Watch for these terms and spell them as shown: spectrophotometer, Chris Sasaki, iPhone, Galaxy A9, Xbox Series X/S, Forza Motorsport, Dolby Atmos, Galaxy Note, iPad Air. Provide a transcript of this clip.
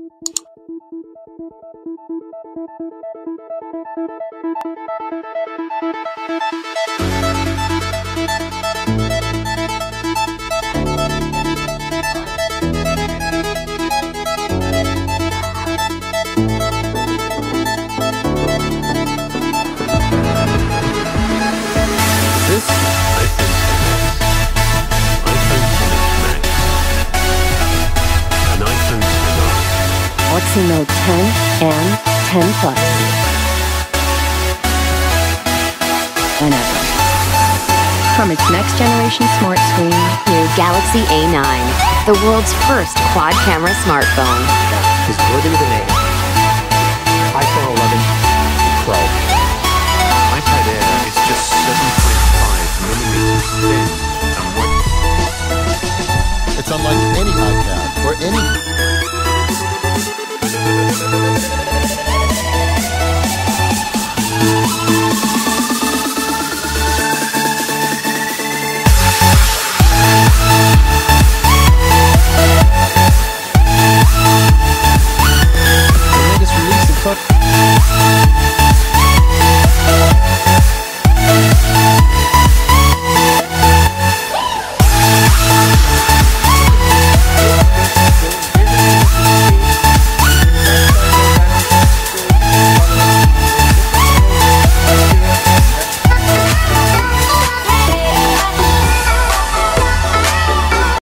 Galaxy Note 10 and 10 Plus. Whenever. From its next generation smart screen, new Galaxy A9, the world's first quad camera smartphone. Is worthy of the name. iPhone 11 Pro. iPad Air is just 7.5 millimeters thin and white. It's unlike any iPad or any.